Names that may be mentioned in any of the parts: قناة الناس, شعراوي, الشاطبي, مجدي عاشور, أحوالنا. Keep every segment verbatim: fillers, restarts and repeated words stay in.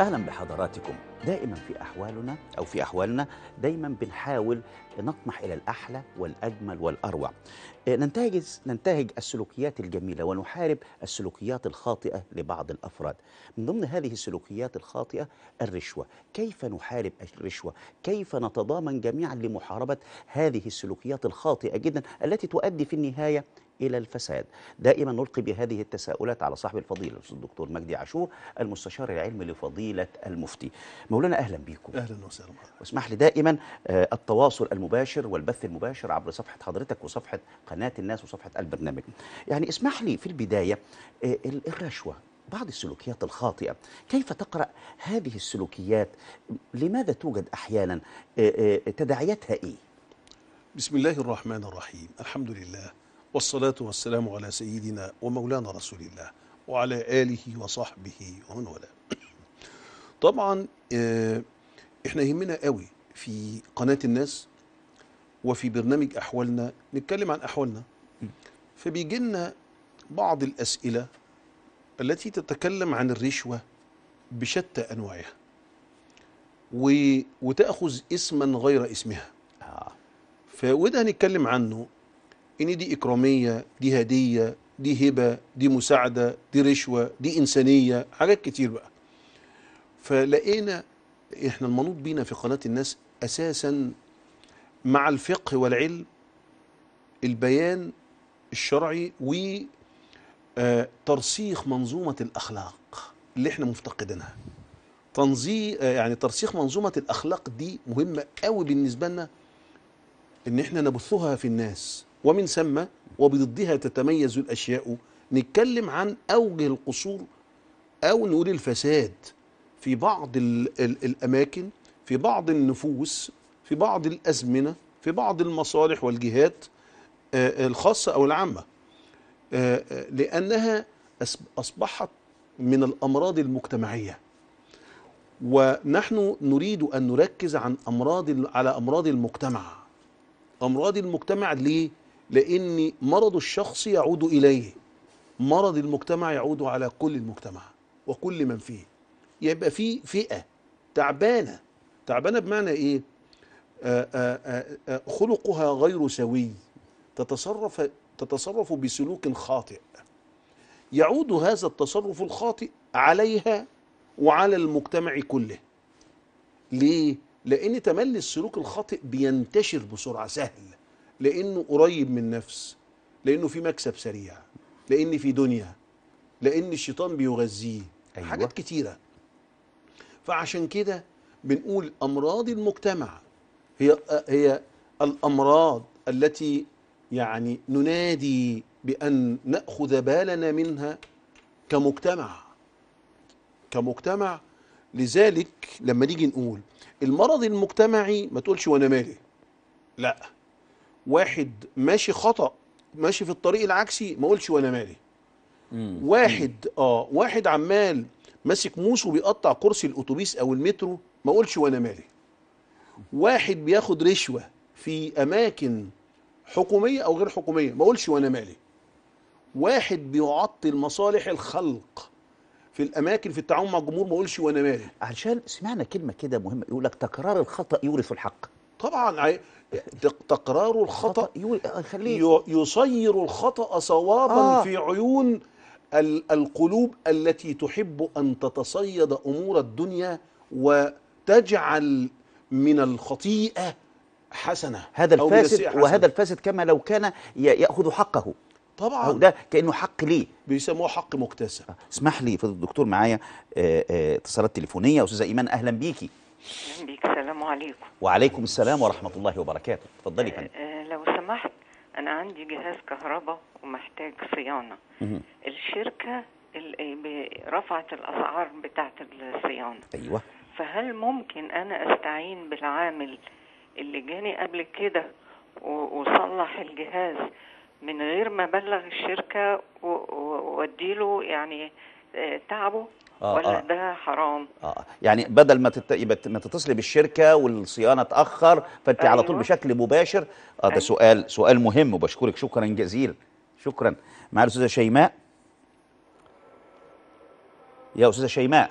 أهلا بحضراتكم. دائما في أحوالنا أو في أحوالنا دائما بنحاول نطمح إلى الأحلى والأجمل والأروع، ننتهج, ننتهج السلوكيات الجميلة ونحارب السلوكيات الخاطئة لبعض الأفراد. من ضمن هذه السلوكيات الخاطئة الرشوة. كيف نحارب الرشوة؟ كيف نتضامن جميعا لمحاربة هذه السلوكيات الخاطئة جدا التي تؤدي في النهاية إلى الفساد؟ دائما نلقي بهذه التساؤلات على صاحب الفضيلة الدكتور مجدي عاشور المستشار العلمي لفضيلة المفتي. مولانا أهلا بيكم. أهلا وسهلا. واسمح لي دائما التواصل المباشر والبث المباشر عبر صفحة حضرتك وصفحة قناة الناس وصفحة البرنامج. يعني اسمح لي في البداية الرشوة، بعض السلوكيات الخاطئة، كيف تقرأ هذه السلوكيات؟ لماذا توجد أحيانا؟ تداعياتها إيه؟ بسم الله الرحمن الرحيم، الحمد لله والصلاة والسلام على سيدنا ومولانا رسول الله وعلى آله وصحبه ومن والاه. طبعا احنا يهمنا قوي في قناة الناس وفي برنامج أحوالنا نتكلم عن أحوالنا، فبيجي لنا بعض الأسئلة التي تتكلم عن الرشوة بشتى أنواعها وتأخذ اسما غير اسمها، فوده هنتكلم عنه إن دي إكرامية، دي هدية، دي هبة، دي مساعدة، دي رشوة، دي إنسانية، حاجات كتير بقى. فلقينا إحنا المنوط بينا في قناة الناس أساسا مع الفقه والعلم البيان الشرعي وترسيخ منظومة الأخلاق اللي إحنا مفتقدينها. تنظيم يعني ترسيخ منظومة الأخلاق دي مهمة قوي بالنسبة لنا إن إحنا نبثها في الناس، ومن ثم وبضدها تتميز الأشياء. نتكلم عن أوجه القصور أو نقول الفساد في بعض ال ال الأماكن، في بعض النفوس، في بعض الأزمنة، في بعض المصالح والجهات الخاصة أو العامة، لأنها أصبحت من الأمراض المجتمعية، ونحن نريد أن نركز عن أمراض على أمراض المجتمع. أمراض المجتمع ليه؟ لأن مرض الشخص يعود إليه، مرض المجتمع يعود على كل المجتمع وكل من فيه. يبقى في فئة تعبانة، تعبانة بمعنى إيه؟ آآ آآ آآ خلقها غير سوي، تتصرف تتصرف بسلوك خاطئ، يعود هذا التصرف الخاطئ عليها وعلى المجتمع كله. ليه؟ لأن تملي السلوك الخاطئ بينتشر بسرعة، سهل، لأنه قريب من النفس، لأنه في مكسب سريع، لأن في دنيا، لأن الشيطان بيغذيه. أيوة. حاجات كتيرة. فعشان كده بنقول أمراض المجتمع هي هي الأمراض التي يعني ننادي بأن نأخذ بالنا منها كمجتمع كمجتمع لذلك لما نيجي نقول المرض المجتمعي ما تقولش وانا مالي، لا، واحد ماشي خطأ، ماشي في الطريق العكسي، ما اقولش وانا مالي. مم. واحد اه واحد عمال ماسك موس وبيقطع كرسي الاتوبيس او المترو، ما اقولش وانا مالي. واحد بياخد رشوة في اماكن حكومية او غير حكومية، ما اقولش وانا مالي. واحد بيعطل مصالح الخلق في الاماكن في التعاون مع الجمهور، ما اقولش وانا مالي. عشان سمعنا كلمه كده مهمه، يقول لك تكرار الخطا يورث الحق. طبعا تكرار الخطا يصير الخطا صوابا آه. في عيون القلوب التي تحب ان تتصيد امور الدنيا وتجعل من الخطيئه حسنه. هذا الفاسد حسنة. وهذا الفاسد كما لو كان ياخذ حقه، طبعا ده كأنه حق ليه، بيسموه حق مكتسب. اسمح لي فضل الدكتور، معايا اتصالات تليفونيه. استاذه ايمان اهلا بيكي. اهلا بيك. السلام عليكم. وعليكم السلام ورحمه الله وبركاته. اتفضلي يا فندم. لو سمحت، انا عندي جهاز كهرباء ومحتاج صيانه. مه. الشركه رفعت الاسعار بتاعه الصيانه. ايوه. فهل ممكن انا استعين بالعامل اللي جاني قبل كده وصلح الجهاز من غير ما بلغ الشركة واديله يعني تعبه؟ آه ولا آه. ده حرام؟ آه. يعني بدل ما تت... ما تتصلي بالشركة والصيانة تأخر، فأنت أيوه. على طول بشكل مباشر. آه ده أيوه. سؤال سؤال مهم، وبشكرك شكرا جزيلا. شكرا. معايا الأستاذة شيماء. يا أستاذة شيماء.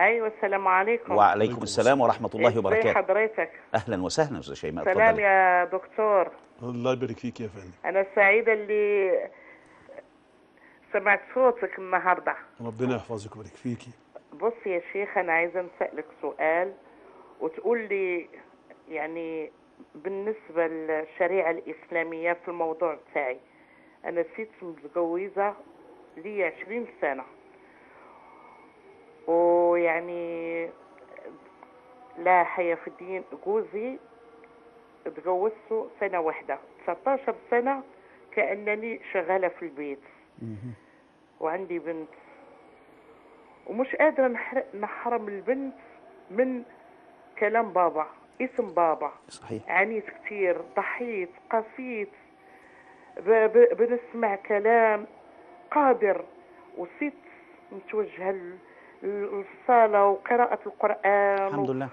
ايوه السلام عليكم. وعليكم السلام ورحمه الله وبركاته. ازي حضرتك؟ اهلا وسهلا استاذه شيماء. سلام يا دكتور. الله يبارك فيك يا فندم. انا سعيده اللي سمعت صوتك النهارده. ربنا يحفظك ويبارك فيكي. بص يا شيخ، انا عايزه نسالك سؤال وتقول لي يعني بالنسبه للشريعه الاسلاميه في الموضوع بتاعي. انا ست متجوزه لي عشرين سنه، ويعني لا حياة في الدين. جوزي اتجوزته سنة واحدة، تسعتاشر سنة كأنني شغالة في البيت وعندي بنت، ومش قادرة نحرم البنت من كلام بابا، اسم بابا. صحيح. عانيت كتير، ضحيت، قسيت، بنسمع كلام قادر، وست متوجهة الصلاة وقراءة القرآن الحمد لله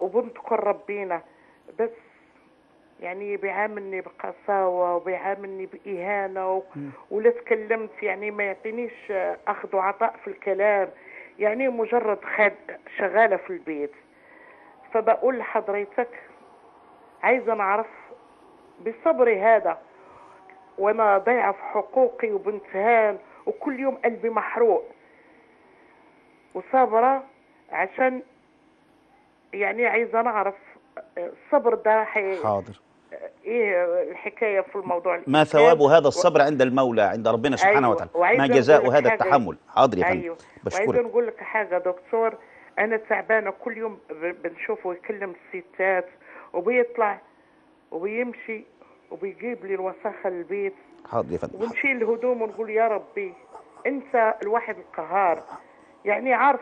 وبنتقر ربينا، بس يعني بيعاملني بقساوة وبيعاملني بإهانة، ولا تكلمت يعني ما يعطينيش أخذ وعطاء في الكلام، يعني مجرد شغالة في البيت. فبقول لحضرتك عايزة نعرف بصبري هذا وأنا ضايعة في حقوقي وبنتهان وكل يوم قلبي محروق، وصابرة عشان يعني عايزة نعرف الصبر ده حي... حاضر ايه الحكاية في الموضوع؟ ما ثواب هذا الصبر و... عند المولى، عند ربنا سبحانه أيوه. وتعالى. ما جزاء هذا حاجة... التحمل. حاضر يا فندم. أيوه. بشكرك. وعايزة نقول لك حاجة دكتور، أنا تعبانة كل يوم بنشوفه يكلم الستات وبيطلع وبيمشي وبيجيب لي الوساخة البيت. حاضر يا فندم. ونشيل الهدوم ونقول يا ربي أنت الواحد القهار، يعني عارف.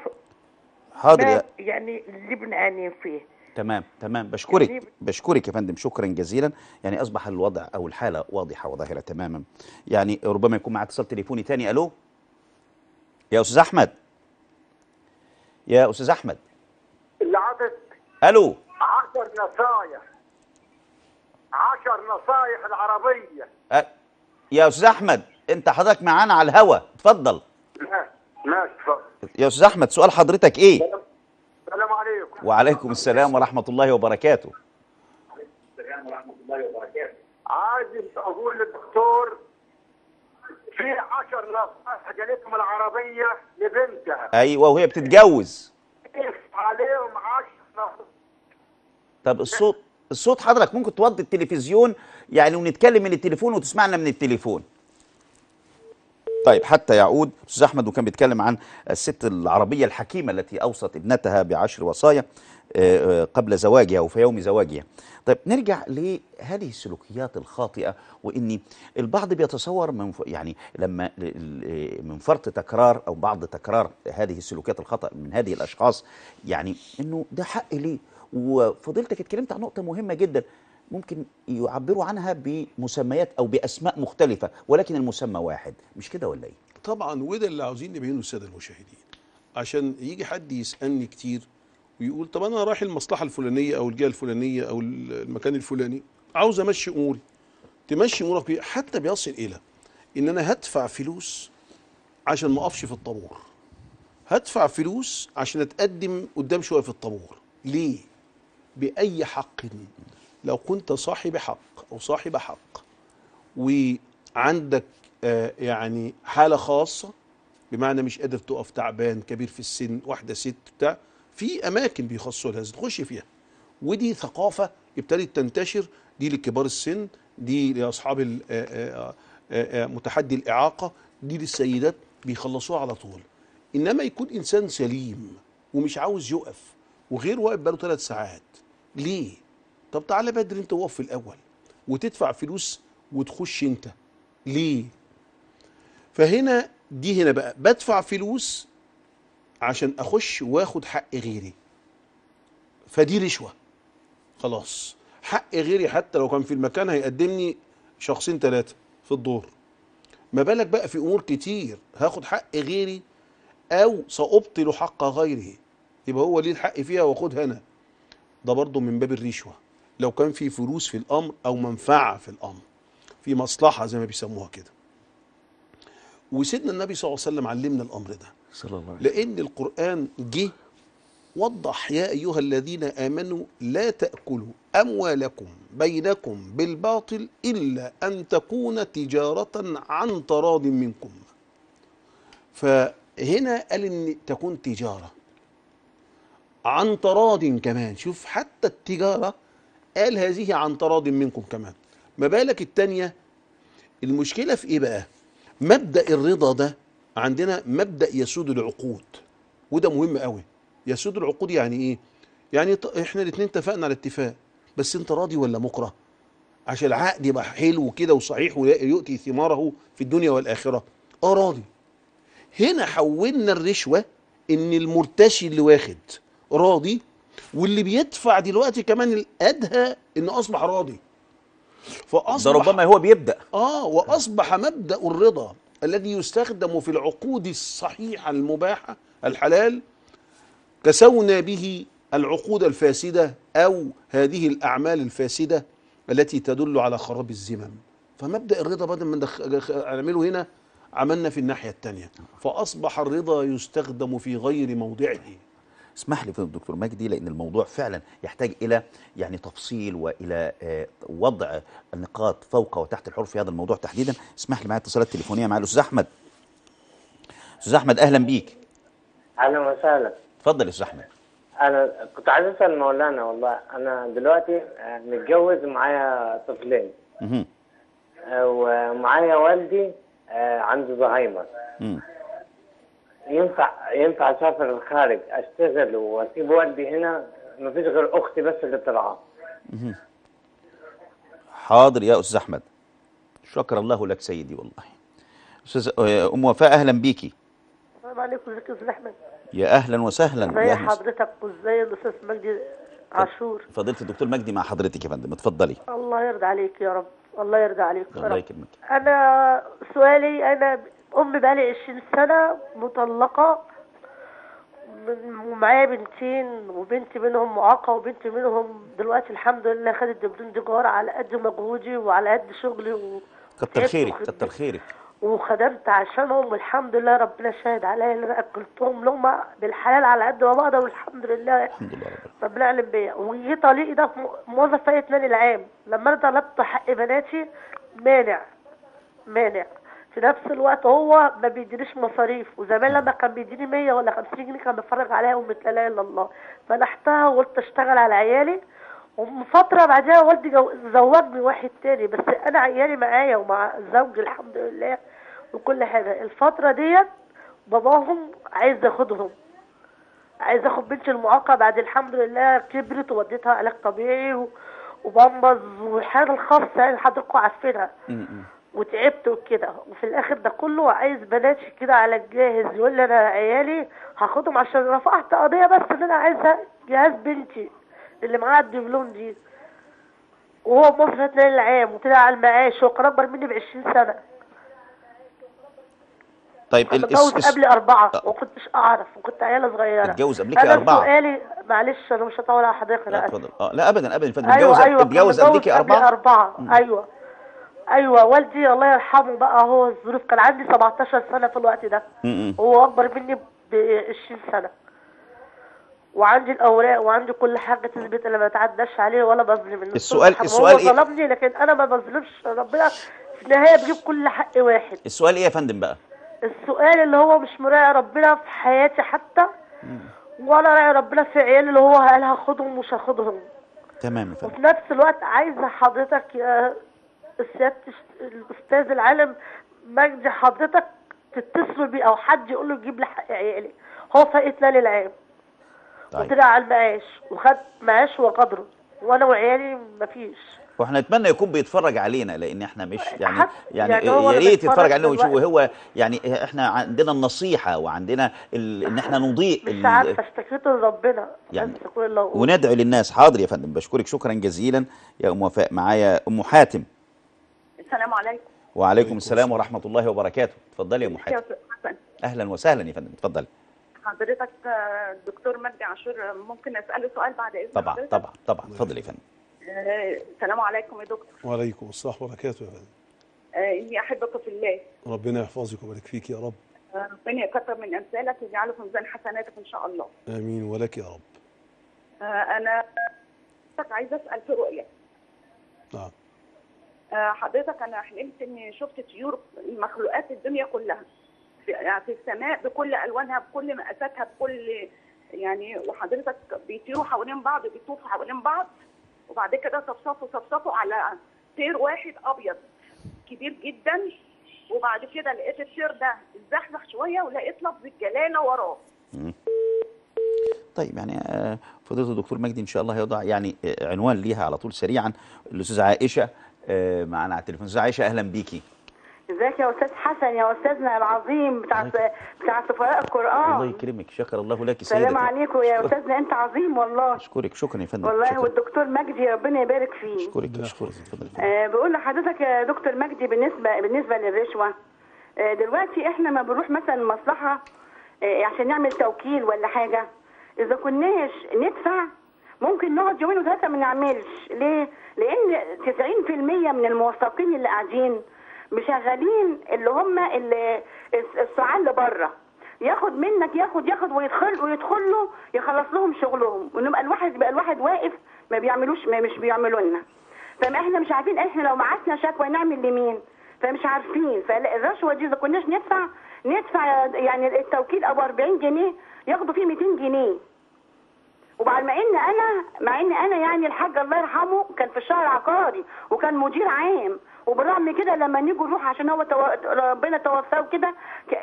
حاضر يا يعني اللي بنعاني فيه. تمام تمام بشكرك يعني بشكرك يا فندم، شكرا جزيلا. يعني اصبح الوضع او الحاله واضحه وظاهره تماما. يعني ربما يكون معي اتصال تليفوني ثاني. الو يا استاذ احمد. يا استاذ احمد اللي عطت الو عشر نصايح عشر نصايح العربيه. أ... يا استاذ احمد انت حضرتك معانا على الهوا، اتفضل. لا لا اتفضل يا استاذ احمد، سؤال حضرتك ايه؟ السلام عليكم. وعليكم السلام ورحمه الله وبركاته. وعليكم السلام ورحمه الله وبركاته. عايز اقول للدكتور في عشر نصائح جالتهم العربيه لبنتها. ايوه وهي بتتجوز. عليهم عشر. طب الصوت الصوت حضرتك ممكن توطي التلفزيون يعني، ونتكلم من التليفون وتسمعنا من التليفون. طيب حتى يعود استاذ احمد وكان بيتكلم عن الست العربيه الحكيمه التي اوصت ابنتها بعشر وصايا قبل زواجها وفي يوم زواجها. طيب نرجع لهذه السلوكيات الخاطئه، وان البعض بيتصور من يعني لما من فرط تكرار او بعض تكرار هذه السلوكيات الخطأ من هذه الاشخاص يعني انه ده حق ليه. وفضيلتك اتكلمت عن نقطه مهمه جدا ممكن يعبروا عنها بمسميات او باسماء مختلفه ولكن المسمى واحد، مش كده ولا ايه؟ طبعا وده اللي عاوزين نبينه للساده المشاهدين، عشان يجي حد يسالني كتير ويقول طب انا رايح المصلحه الفلانيه او الجهه الفلانيه او المكان الفلاني عاوز امشي اموري. تمشي امورك حتى بيصل الى ان انا هدفع فلوس عشان ما اقفش في الطابور، هدفع فلوس عشان اتقدم قدام شويه في الطابور. ليه؟ باي حق؟ لو كنت صاحب حق أو صاحبة حق وعندك آه يعني حالة خاصة، بمعنى مش قادر تقف، تعبان، كبير في السن، واحدة ست بتاع، في أماكن بيخصوا لها تخش فيها. ودي ثقافة ابتدت تنتشر، دي لكبار السن، دي لأصحاب متحدي الإعاقة، دي للسيدات، بيخلصوها على طول. إنما يكون إنسان سليم ومش عاوز يقف وغير واقف بقاله ثلاث ساعات، ليه؟ طب تعالى بدري انت وقف في الاول وتدفع فلوس وتخش انت ليه؟ فهنا دي هنا بقى بدفع فلوس عشان اخش واخد حق غيري، فدي رشوه خلاص. حق غيري حتى لو كان في المكان هيقدمني شخصين ثلاثه في الدور، ما بالك بقى في امور كتير هاخد حق غيري او سأبطل حق غيره، يبقى هو ليه الحق فيها واخدها انا. ده برضه من باب الرشوه لو كان في فلوس في الامر او منفعه في الامر، في مصلحه زي ما بيسموها كده. وسيدنا النبي صلى الله عليه وسلم علمنا الامر ده صلى الله عليه وسلم، لان القران جه وضح يا أيها الذين آمنوا لا تأكلوا أموالكم بينكم بالباطل إلا أن تكون تجارة عن تراض منكم. فهنا قال إن تكون تجارة عن تراض كمان. شوف حتى التجارة قال هذه عن تراض منكم كمان، ما بالك التانية؟ المشكلة في إيه بقى؟ مبدأ الرضا ده عندنا مبدأ يسود العقود، وده مهم قوي. يسود العقود يعني إيه؟ يعني إحنا الاتنين اتفقنا على اتفاق، بس أنت راضي ولا مكره؟ عشان العقد يبقى حلو كده وصحيح ويؤتي ثماره في الدنيا والآخرة. أه راضي. هنا حولنا الرشوة إن المرتشي اللي واخد راضي، واللي بيدفع دلوقتي كمان الأدهى إنه أصبح راضي. فأصبح ده ربما هو بيبدأ آه وأصبح مبدأ الرضا الذي يستخدم في العقود الصحيحة المباحة الحلال كسونا به العقود الفاسدة أو هذه الأعمال الفاسدة التي تدل على خراب الزمن. فمبدأ الرضا بدل ما نعمله هنا عملنا في الناحية الثانية، فأصبح الرضا يستخدم في غير موضعه. اسمح لي دكتور مجدي، لأن الموضوع فعلا يحتاج إلى يعني تفصيل وإلى وضع النقاط فوق وتحت الحروف في هذا الموضوع تحديدا. اسمح لي معايا اتصالات تليفونية مع الأستاذ أحمد. أستاذ أحمد أهلا بيك. أهلا وسهلا. اتفضل يا أستاذ أحمد. أنا كنت عايز أسأل مولانا، والله أنا دلوقتي متجوز معايا طفلين اها ومعايا والدي عنده زهايمر. ينفع ينفع اسافر الخارج اشتغل واسيب والدي هنا؟ مفيش غير اختي بس اللي بترعاه. حاضر يا استاذ احمد، شكر الله لك سيدي. والله استاذ ام وفاء اهلا بيكي. السلام عليكم. ازيك يا استاذ احمد؟ يا اهلا وسهلا. ازي حضرتك وازاي الاستاذ مجدي عاشور؟ فضيله الدكتور مجدي مع حضرتك يا فندم، اتفضلي. الله يرضى عليك يا رب، الله يرضى عليك يا رب. الله يكرمك. انا سؤالي، انا أمي بقالي عشرين سنة مطلقة ومعايا بنتين، وبنت منهم معاقة وبنت منهم دلوقتي الحمد لله خدت دبلوم دجارة على قد مجهودي وعلى قد شغلي و كتر خيرك كتر خيرك وخدمت عشانهم والحمد لله، ربنا شاهد عليا إن أنا أكلتهم لهم بالحلال على قد ما بقدر والحمد لله الحمد لله ربنا يعلم بيا. وجه طليقي ده موظف في اتنين العام، لما أنا طلبت حق بناتي مانع مانع في نفس الوقت هو ما بيدينيش مصاريف، وزمان لما كان بيديني مية ولا خمسين جنيه كان بفرج عليها أمة لا إله إلا الله. فنحتها وقلت أشتغل على عيالي، ومن فترة بعدها والدي زوجني واحد تاني، بس أنا عيالي معايا ومع زوجي الحمد لله وكل حاجة. الفترة ديت باباهم عايز ياخدهم، عايز ياخد بنتي المعاقة بعد الحمد لله كبرت ووديتها علاج طبيعي وبمبز والحاجة الخاصة يعني حضراتكم عارفينها وتعبت وكده، وفي الاخر ده كله عايز بناتي كده على الجاهز، يقول لي انا عيالي هاخدهم عشان رفعت قضيه بس ان انا عايزه جهاز بنتي اللي معاها الدبلوم دي، وهو مصر اتنين العام وطلع على المعاش، هو كان اكبر مني ب عشرين سنه. طيب اتجوز قبل اربعه وما كنتش اعرف وكنت عياله صغيره. اتجوز قبلكي اربعه؟ انا سؤالي معلش انا مش هطول على حضرتك. لا اتفضل. اه لا ابدا ابدا اتفضل. اتجوز اتجوز قبلكي اربعه؟ اربعه ايوه ايوه والدي الله يرحمه بقى، هو الظروف كان عندي سبعتاشر سنه في الوقت ده، هو اكبر مني ب عشرين سنه، وعندي الاوراق وعندي كل حاجه تثبت انا ما بتعداش عليه ولا بظلم الناس. السؤال السؤال ايه؟ هو ظلمني لكن انا ما بظلمش، ربنا في النهايه بيجيب كل حق واحد. السؤال ايه يا فندم بقى؟ السؤال اللي هو مش مراعي ربنا في حياتي حتى، ولا راعي ربنا في عيالي اللي هو قال هاخدهم ومش هاخدهم. تمام يا فندم. وفي نفس الوقت عايزه حضرتك يا سيادة الأستاذ العالم مجدي حضرتك تتصل بيه أو حد يقول له جيب لي حق عيالي، هو فاقتنا للعام. طيب. وطلع على المعاش وخد معاش وقدره، وأنا وعيالي مفيش. واحنا نتمنى يكون بيتفرج علينا، لأن احنا مش يعني يعني, يعني يا ريت يتفرج علينا ويشوف. هو يعني احنا عندنا النصيحة وعندنا ال... إن احنا نضيء مش عارفة اشتكيته لربنا يعني وندعو للناس. حاضر يا فندم، بشكرك شكرا جزيلا يا أم وفاء. معايا أم حاتم. السلام عليكم. وعليكم السلام ورحمة الله وبركاته. اتفضلي يا أم حاتم. أهلا وسهلا يا فندم، اتفضلي. حضرتك الدكتور مجدي عاشور ممكن أسأله سؤال بعد إذن طبعا حضرتك؟ طبعا طبعا اتفضلي يا فندم. السلام عليكم يا دكتور. وعليكم السلام وبركاته يا فندم. إني أحبك في الله. ربنا يحفظك ويبارك فيك يا رب. ربنا يكثر من امثالك ويجعله في ميزان حسناتك ان شاء الله. امين ولك يا رب. انا حضرتك عايزه اسال في رؤيه. نعم. حضرتك انا حلمت اني شفت طيور مخلوقات الدنيا كلها في, يعني في السماء بكل الوانها بكل مقاساتها بكل يعني، وحضرتك بيطيروا حوالين بعض بيطوفوا حوالين بعض وبعد كده صفصفوا صفصفوا على طير واحد ابيض كبير جدا، وبعد كده لقيت الطير ده اتزحزح شويه ولقيت لفظ الجلاله وراه. طيب يعني فضيله الدكتور مجدي ان شاء الله هيوضع يعني عنوان ليها على طول سريعا. الاستاذ عائشه معنا على التليفون. استاذ عائشه اهلا بيكي. ازيك يا استاذ حسن يا استاذنا العظيم بتاع بتاع سفراء القران. الله يكرمك، شكر الله لك سيدتي. السلام عليكم يا استاذنا، انت عظيم والله. اشكرك شكرا يا فندم والله. والدكتور مجدي ربنا يبارك فيه. اشكرك اشكرك اتفضل. آه بقول لحضرتك يا دكتور مجدي بالنسبه بالنسبه للرشوه، آه دلوقتي احنا ما بنروح مثلا مصلحه آه عشان نعمل توكيل ولا حاجه، اذا كناش ندفع ممكن نقعد يومين وثلاثه ما نعملش. ليه؟ لان تسعين في المية من الموثقين اللي قاعدين مشغلين اللي هم السعال اللي بره، ياخد منك ياخد ياخد ويدخل ويدخل له يخلص لهم شغلهم، ونبقى الواحد بقى الواحد واقف ما بيعملوش ما مش بيعملوا لنا. فما احنا مش عارفين احنا لو معتنا شكوى نعمل لمين، فمش عارفين. فالرشوه دي اذا كناش ندفع ندفع يعني التوكيل ابو أربعين جنيه ياخدوا فيه مئتين جنيه. وبعد ما ان انا مع ان انا يعني الحاج الله يرحمه كان في الشهر عقاري وكان مدير عام، وبالرغم كده لما نيجي نروح عشان هو تو... ربنا توفاه كده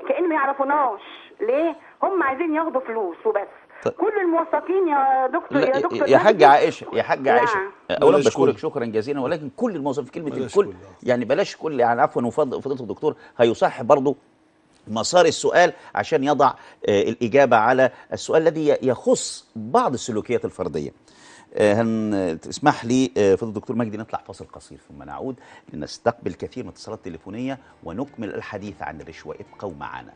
كأن ما يعرفوناش. ليه؟ هم عايزين ياخدوا فلوس وبس. طيب. كل الموثقين يا دكتور يا دكتور يا حاج عائشه يا حاج عائشه اولا بشكرك شكرا جزيلا، ولكن كل الموظفين كلمه الكل كل. يعني بلاش كل يعني عفوا. وفضيله الدكتور هيصحح برضه مسار السؤال عشان يضع الإجابة على السؤال الذي يخص بعض السلوكيات الفردية. هنسمح لي فضل الدكتور مجدي نطلع فاصل قصير ثم نعود لنستقبل كثير من اتصالات تليفونية ونكمل الحديث عن الرشوة. ابقوا معنا.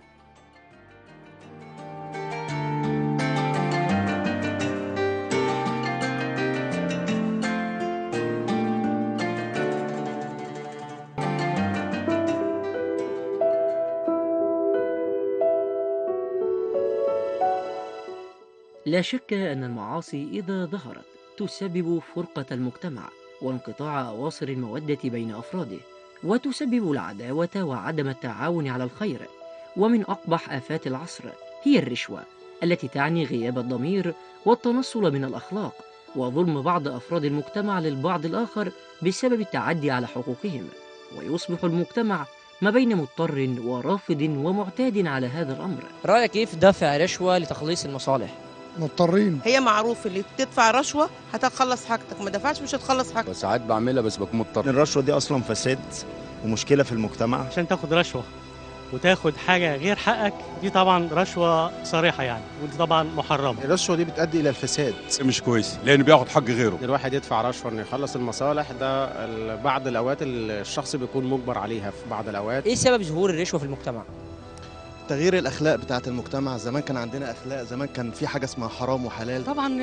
لا شك أن المعاصي إذا ظهرت تسبب فرقة المجتمع وانقطاع أواصر المودة بين أفراده، وتسبب العداوة وعدم التعاون على الخير. ومن أقبح آفات العصر هي الرشوة التي تعني غياب الضمير والتنصل من الأخلاق وظلم بعض أفراد المجتمع للبعض الآخر بسبب التعدي على حقوقهم، ويصبح المجتمع ما بين مضطر ورافض ومعتاد على هذا الأمر. رأيك إيه في دفع رشوة لتخليص المصالح؟ مضطرين، هي معروف اللي بتدفع رشوه هتخلص حاجتك، ما دفعش مش هتخلص حاجتك. ساعات بعملها بس بكون مضطر. الرشوه دي اصلا فساد ومشكله في المجتمع. عشان تاخد رشوه وتاخد حاجه غير حقك دي طبعا رشوه صريحه يعني، ودي طبعا محرمه. الرشوه دي بتؤدي الى الفساد، مش كويس لانه بياخد حق غيره. الواحد يدفع رشوه انه يخلص المصالح ده بعض الاوقات الشخص بيكون مجبر عليها في بعض الاوقات. ايه سبب ظهور الرشوه في المجتمع؟ تغيير الاخلاق بتاعه المجتمع. زمان كان عندنا اخلاق، زمان كان في حاجه اسمها حرام وحلال. طبعا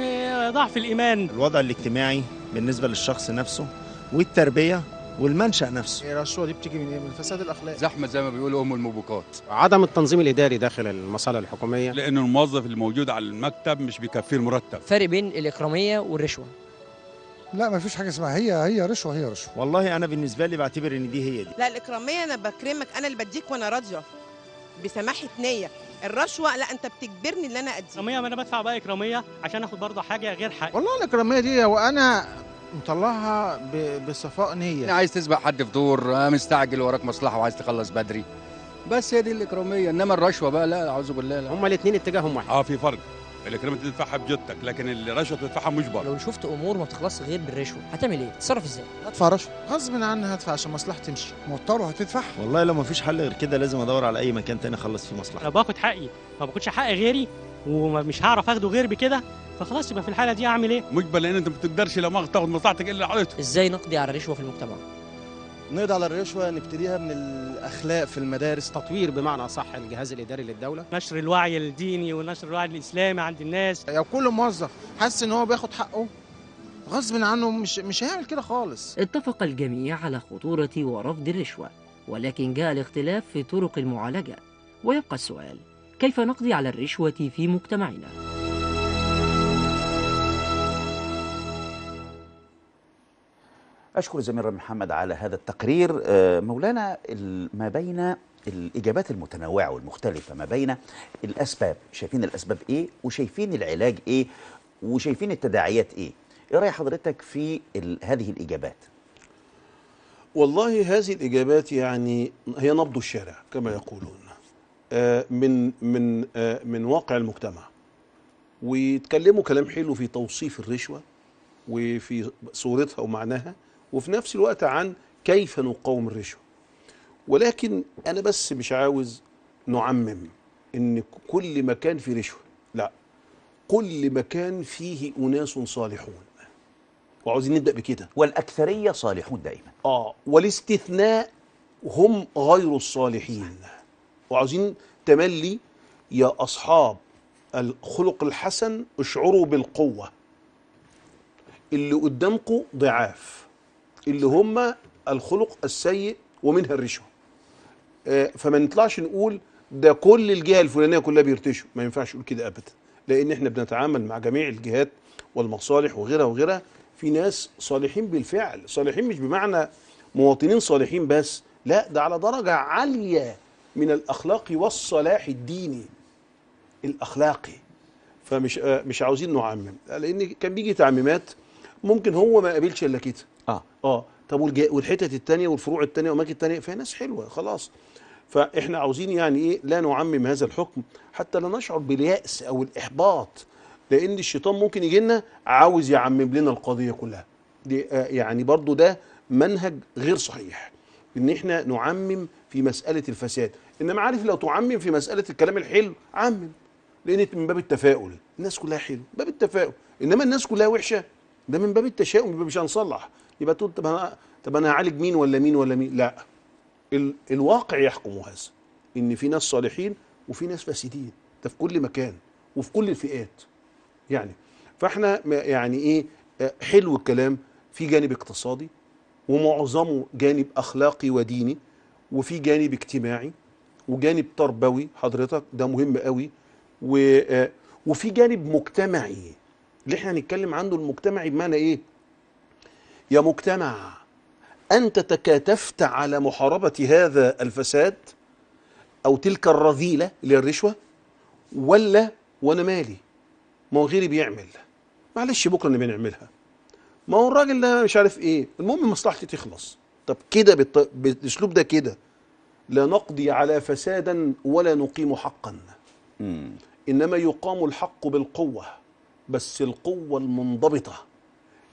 ضعف الايمان، الوضع الاجتماعي بالنسبه للشخص نفسه والتربيه والمنشأ نفسه. الرشوه دي بتيجي من ايه؟ من فساد الاخلاق، زحمه زي ما بيقولوا ام الموبقات، عدم التنظيم الاداري داخل المصالح الحكوميه، لان الموظف اللي موجود على المكتب مش بيكفيه المرتب. فرق بين الاكراميه والرشوه. لا ما فيش حاجه اسمها هي هي رشوه هي رشوه. والله انا بالنسبه لي بعتبر ان دي هي دي. لا الاكراميه انا بكرمك، انا اللي بديك وانا راضيه بسماحة نية. الرشوة لا، انت بتجبرني اللي انا اديه. اكرامية ما انا بدفع بقى اكرامية عشان اخد برضه حاجة غير حقي. والله الاكرامية دي وانا مطلعها بصفاء نية. عايز تسبق حد في دور، مستعجل، وراك مصلحة وعايز تخلص بدري، بس هي دي الاكرامية. انما الرشوة بقى لا اعوذ بالله. لا هما الاثنين اتجاههم واحد. اه في فرق، الاكرامية تدفعها بجدتك لكن الرشوة تدفعها مجبر. لو شفت امور ما بتخلصش غير بالرشوة هتعمل ايه؟ تتصرف ازاي؟ هدفع رشوة غصب عني، هدفع عشان مصلحتي تمشي. مضطر هتدفع. والله لو ما فيش حل غير كده لازم ادور على اي مكان تاني اخلص فيه مصلحتي. لو باخد حقي ما باخدش حق غيري ومش هعرف اخده غير بكده، فخلاص يبقى في الحالة دي اعمل ايه؟ مجبر، لان انت ما بتقدرش لا ما تاخد مصلحتك الا عادته. ازاي نقضي على الرشوة في المجتمع؟ نقضي على الرشوة نبتديها من الأخلاق في المدارس، تطوير بمعنى أصح الجهاز الإداري للدولة، نشر الوعي الديني ونشر الوعي الإسلامي عند الناس. لو يعني كل موظف حس إن هو بياخد حقه غصب عنه مش مش هيعمل كده خالص. اتفق الجميع على خطورة ورفض الرشوة، ولكن جاء الاختلاف في طرق المعالجة، ويبقى السؤال: كيف نقضي على الرشوة في مجتمعنا؟ أشكر زميلنا محمد على هذا التقرير. مولانا، ما بين الإجابات المتنوعة والمختلفة، ما بين الأسباب، شايفين الأسباب إيه وشايفين العلاج إيه وشايفين التداعيات إيه؟ إيه رأي حضرتك في هذه الإجابات؟ والله هذه الإجابات يعني هي نبض الشارع كما يقولون، من من من واقع المجتمع، ويتكلموا كلام حلو في توصيف الرشوة وفي صورتها ومعناها، وفي نفس الوقت عن كيف نقاوم الرشوة. ولكن أنا بس مش عاوز نعمم إن كل مكان فيه رشوة، لا، كل مكان فيه أناس صالحون، وعاوزين نبدأ بكده، والأكثرية صالحون دائما، آه والاستثناء هم غير الصالحين، وعاوزين تملي: يا أصحاب الخلق الحسن اشعروا بالقوة، اللي قدامكم ضعاف، اللي هم الخلق السيء ومنها الرشوة. فما نطلعش نقول ده كل الجهة الفلانية كلها بيرتشوا، ما ينفعش نقول كده أبدا، لأن احنا بنتعامل مع جميع الجهات والمصالح وغيرها وغيرها. في ناس صالحين بالفعل، صالحين مش بمعنى مواطنين صالحين بس، لا، ده على درجة عالية من الأخلاق والصلاح الديني الأخلاقي. فمش مش عاوزين نعمم، لأن كان بيجي تعميمات ممكن هو ما قابلش إلا كده. آه آه طب والحتت التانية والفروع التانية والأماكن التانية فيها ناس حلوة خلاص. فإحنا عاوزين يعني إيه لا نعمم هذا الحكم حتى لا نشعر باليأس أو الإحباط، لأن الشيطان ممكن يجي لنا عاوز يعمم لنا القضية كلها. دي يعني برضو ده منهج غير صحيح، إن إحنا نعمم في مسألة الفساد. إنما عارف لو تعمم في مسألة الكلام الحلو عمم، لأن من باب التفاؤل، الناس كلها حلو باب التفاؤل، إنما الناس كلها وحشة ده من باب التشاؤم، مش هنصلح. يبقى تقول طب انا طب انا هعالج مين ولا مين ولا مين؟ لا، ال... الواقع يحكم هذا، ان في ناس صالحين وفي ناس فاسدين، ده في كل مكان وفي كل الفئات يعني. فاحنا يعني ايه حلو الكلام في جانب اقتصادي ومعظمه جانب اخلاقي وديني، وفي جانب اجتماعي وجانب تربوي حضرتك ده مهم قوي، و... وفي جانب مجتمعي اللي احنا هنتكلم عنه. المجتمعي بمعنى ايه؟ يا مجتمع أنت تكاتفت على محاربة هذا الفساد أو تلك الرذيلة اللي هي الرشوة، ولا وأنا مالي، ما هو غيري بيعمل، معلش بكرة أنا بنعملها، ما هو الراجل ده مش عارف إيه، المهم مصلحتي تخلص. طب كده بالأسلوب ده كده لا نقضي على فسادا ولا نقيم حقا. م. إنما يقام الحق بالقوة، بس القوة المنضبطة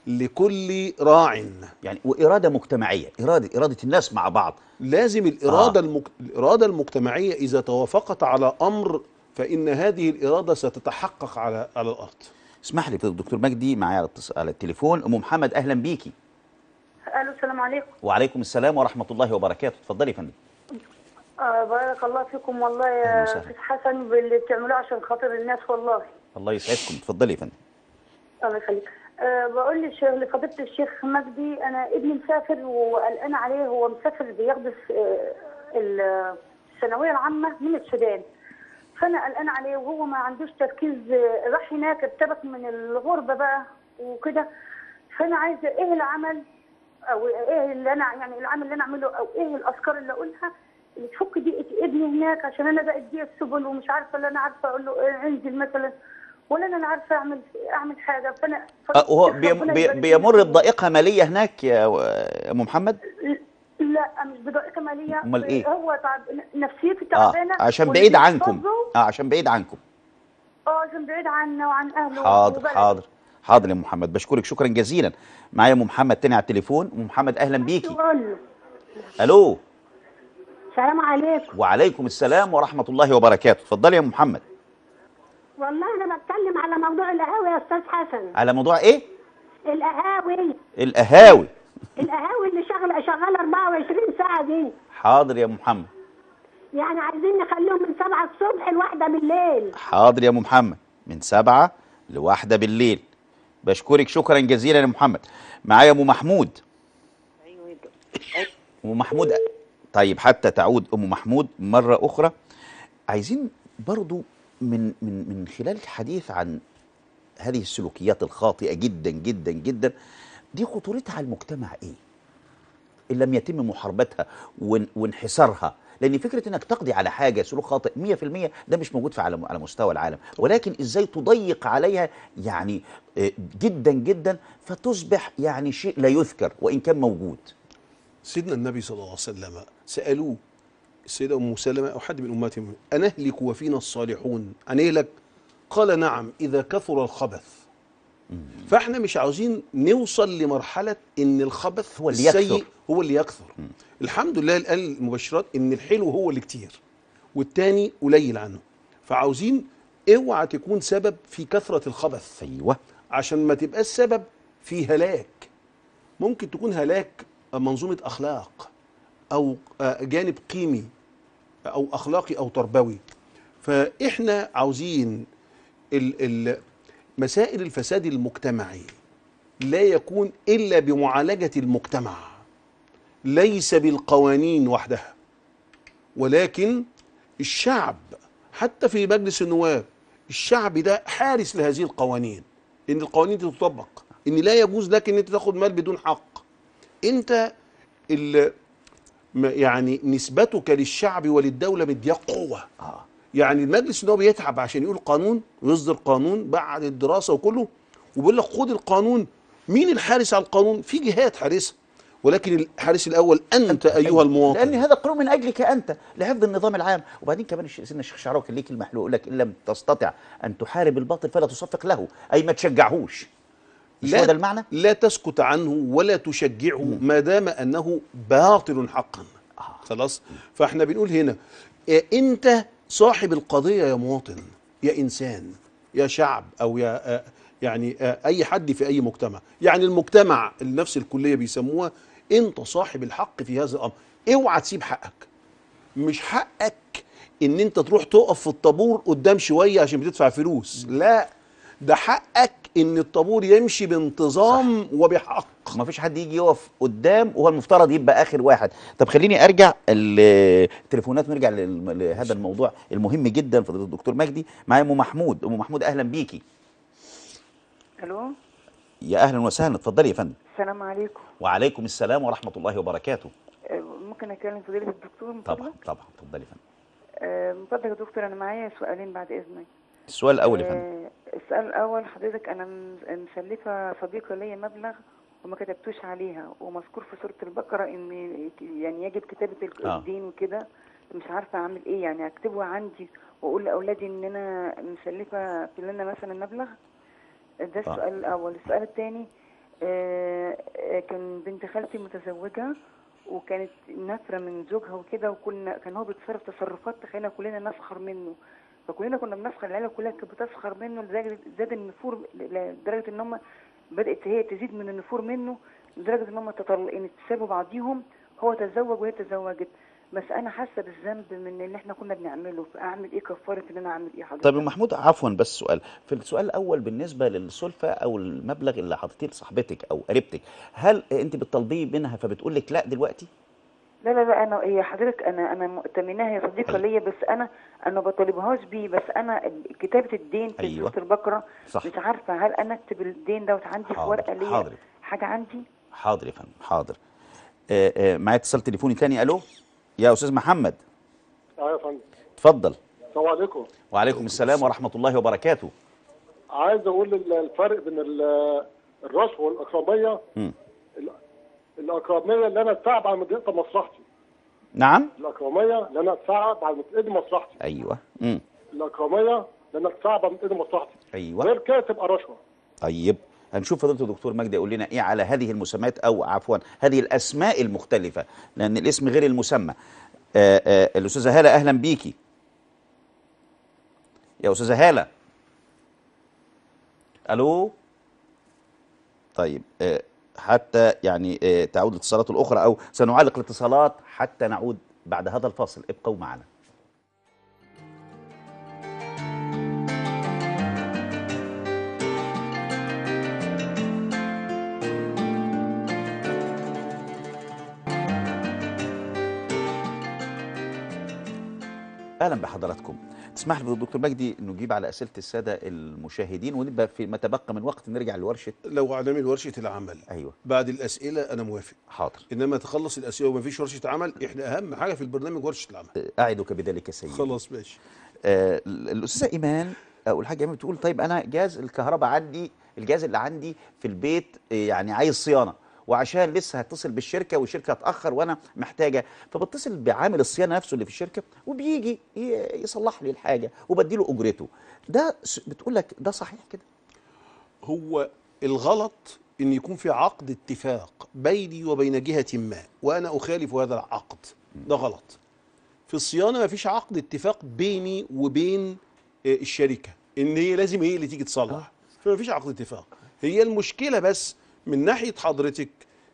لكل راع، يعني وإرادة مجتمعية، إرادة إرادة الناس مع بعض. لازم الإرادة آه. المج... الإرادة المجتمعية إذا توافقت على أمر فإن هذه الإرادة ستتحقق على على الأرض. اسمح لي دكتور مجدي معايا على على التليفون. أم محمد أهلا بيكي. ألو السلام عليكم. وعليكم السلام ورحمة الله وبركاته، اتفضلي يا فندم. آه بارك الله فيكم والله يا أستاذ حسن باللي بتعملوه عشان خاطر الناس والله. الله يسعدكم، اتفضلي يا فندم. الله يخليك. أه بقول للشيخ لفضيلة الشيخ مجدي، أنا ابني مسافر وقلقان عليه، هو مسافر بياخد الثانوية العامة من السودان، فأنا قلقان عليه وهو ما عندوش تركيز، راح هناك ارتبك من الغربة بقى وكده، فأنا عايزة إيه العمل أو إيه اللي أنا يعني العمل اللي أنا أعمله أو إيه الأفكار اللي أقولها اللي تفك ضيقة ابني هناك، عشان أنا بقى اديه السبل ومش عارفة اللي أنا عارفة أقول له انزل مثلا ولا انا عارفه اعمل اعمل حاجه. فانا هو بيمر بضائقه ماليه هناك يا ام محمد؟ لا مش بضائقه ماليه. امال ايه؟ هو تعب، نفسيته تعبانه. آه. عشان بعيد عنكم. اه عشان بعيد عنكم. اه عشان بعيد عنا وعن اهله. حاضر وبلد. حاضر حاضر يا ام محمد، بشكرك شكرا جزيلا. معايا ام محمد تاني على التليفون. ام محمد اهلا بيكي. الو السلام عليكم. وعليكم السلام ورحمه الله وبركاته، اتفضلي يا ام محمد. والله انا بتكلم على موضوع القهاوي يا استاذ حسن. على موضوع ايه؟ القهاوي. القهاوي القهاوي اللي شغاله شغاله أربعة وعشرين ساعة دي. حاضر يا محمد. يعني عايزين نخليهم من سبعة الصبح لواحدة بالليل. حاضر يا محمد، من سبعة لواحدة بالليل. بشكرك شكرا جزيلا يا محمد. معايا ام محمود. ايوه ام محمود. طيب حتى تعود ام محمود مرة أخرى. عايزين برضو من من من خلال الحديث عن هذه السلوكيات الخاطئة جدا جدا جدا دي خطورتها على المجتمع ايه؟ ان لم يتم محاربتها وانحسارها، لان فكرة انك تقضي على حاجة سلوك خاطئ مية في المية ده مش موجود في على مستوى العالم، ولكن ازاي تضيق عليها يعني جدا جدا فتصبح يعني شيء لا يذكر وان كان موجود. سيدنا النبي صلى الله عليه وسلم سألوه السيدة أم سلمة أو حد من أمته أنهلك وفينا الصالحون؟ أنهلك؟ قال نعم إذا كثر الخبث. فإحنا مش عاوزين نوصل لمرحلة إن الخبث هو اللي السيء يكثر. هو اللي يكثر. مم. الحمد لله قال المبشرات إن الحلو هو اللي كتير والتاني قليل عنه، فعاوزين اوعى تكون سبب في كثرة الخبث. أيوه، عشان ما تبقاش سبب في هلاك، ممكن تكون هلاك منظومة أخلاق أو جانب قيمي أو أخلاقي أو تربوي. فإحنا عاوزين مسائل الفساد المجتمعي لا يكون إلا بمعالجة المجتمع، ليس بالقوانين وحدها، ولكن الشعب حتى في مجلس النواب الشعب ده حارس لهذه القوانين، إن القوانين دي تطبق، إن لا يجوز لك إن أنت تاخد مال بدون حق. أنت ال يعني نسبتك للشعب وللدولة مدية قوة. آه. يعني المجلس النواب بيتعب عشان يقول قانون ويصدر قانون بعد الدراسة وكله، وبيقول لك خد القانون. مين الحارس على القانون؟ في جهات حارسة، ولكن الحارس الأول أنت, أنت أيها المواطن، لأن هذا القانون من أجلك أنت لحفظ النظام العام. وبعدين كمان سيدنا الشيخ شعراوي كان ليه كلمة حلوة، يقول لك إن لم تستطع أن تحارب الباطل فلا تصفق له، أي ما تشجعهوش. لا، هذا المعنى؟ لا تسكت عنه ولا تشجعه مم. ما دام أنه باطل حقا. آه. خلاص؟ فاحنا بنقول هنا أنت صاحب القضية يا مواطن، يا إنسان، يا شعب، أو يا يعني أي حد في أي مجتمع. يعني المجتمع النفس الكلية بيسموها أنت صاحب الحق في هذا الأمر. اوعى تسيب حقك. مش حقك إن أنت تروح تقف في الطابور قدام شوية عشان بتدفع فلوس، لا، ده حقك ان الطابور يمشي بانتظام. صح. وبحق، ما فيش حد يجي يقف قدام وهو المفترض يبقى اخر واحد. طب خليني ارجع التليفونات ونرجع لهذا الموضوع المهم جدا. فضيله الدكتور مجدي معايا ام محمود. ام محمود اهلا بيكي. الو، يا اهلا وسهلا، اتفضلي يا فندم. السلام عليكم. وعليكم السلام ورحمه الله وبركاته. ممكن اكلم فضيله الدكتور؟ طبعا طبعا، اتفضلي يا فندم. اتفضل يا دكتور، انا معايا سؤالين بعد اذنك. السؤال الاول يا فندم. السؤال الاول حضرتك، انا مسلفه صديقه ليا مبلغ وما كتبتوش عليها، ومذكور في سوره البقره ان يعني يجب كتابه الدين وكده، مش عارفه اعمل ايه، يعني اكتبه عندي واقول لاولادي ان انا مسلفه في لنا مثلا مبلغ؟ ده السؤال الاول. السؤال الثاني، كان بنت خالتي متزوجه وكانت نافره من زوجها وكده، وكنا كان هو بيتصرف تصرفات تخلينا كلنا نسخر منه، فكلنا كنا بنسخر، العيله كلها كانت بتسخر منه لدرجه زاد النفور، لدرجه ان هم بدات هي تزيد من النفور منه، لدرجه ان هم تطلقين، سابوا بعضيهم، هو تزوج وهي تزوجت. بس انا حاسه بالذنب من اللي احنا كنا بنعمله، فاعمل ايه؟ كفاره ان انا اعمل ايه حضرتك؟ طب يا محمود عفوا، بس سؤال في السؤال الاول بالنسبه للسلفه او المبلغ اللي حطيتيه لصاحبتك او قريبتك، هل انت بتطالبيه منها فبتقول لك لا دلوقتي؟ لا لا لا، انا يا حضرتك انا انا مؤتمناها يا صديقه ليا، بس انا انا ما بطالبهاش بيه، بس انا كتابه الدين في سوره البقره مش عارفه هل انا اكتب الدين دوت عندي في ورقه ليا حاجه عندي؟ حاضر يا فندم، حاضر. معايا اتصال تليفوني ثاني. الو يا استاذ محمد. اه يا فندم اتفضل. السلام عليكم. وعليكم السلام ورحمه الله وبركاته. عايز اقول الفرق بين الرشوه والاكراميه. امم الأكرامية اللي أنا أتساعد على ما تقضي مصلحتي. نعم؟ الأكرامية اللي أنا أتساعد على ما تقضي مصلحتي. أيوه. امم الأكرامية اللي أنا أتساعد على ما تقضي مصلحتي. أيوه. غير كده تبقى رشوة. طيب، هنشوف فضيلة الدكتور مجدي يقول لنا إيه على هذه المسميات، أو عفواً هذه الأسماء المختلفة، لأن الاسم غير المسمى. آآ آآ الأستاذة هالة أهلاً بيكي. يا أستاذة هالة. ألو؟ طيب، آآ حتى يعني تعود الاتصالات الأخرى أو سنعلق الاتصالات حتى نعود بعد هذا الفاصل، ابقوا معنا. اهلا بحضراتكم. تسمح لي دكتور مجدي انه نجيب على اسئله الساده المشاهدين ونبقى في ما تبقى من وقت نرجع لورشه لو هنعمل ورشه العمل. ايوه بعد الاسئله انا موافق. حاضر. انما تخلص الاسئله وما فيش ورشه عمل، احنا اهم حاجه في البرنامج ورشه العمل. اعدك بذلك سيدي. خلاص ماشي. آه الاستاذه ايمان او الحاجه ايمان بتقول طيب انا جهاز الكهرباء عندي، الجهاز اللي عندي في البيت يعني عايز صيانه، وعشان لسه هتصل بالشركه والشركه هتاخر وانا محتاجه، فبتصل بعامل الصيانه نفسه اللي في الشركه وبيجي يصلح لي الحاجه وبديله اجرته. ده بتقول لك ده صحيح كده؟ هو الغلط ان يكون في عقد اتفاق بيني وبين جهه ما وانا اخالف هذا العقد، ده غلط. في الصيانه ما فيش عقد اتفاق بيني وبين الشركه ان هي لازم هي اللي تيجي تصلح، فما فيش عقد اتفاق. هي المشكله بس من ناحية حضرتك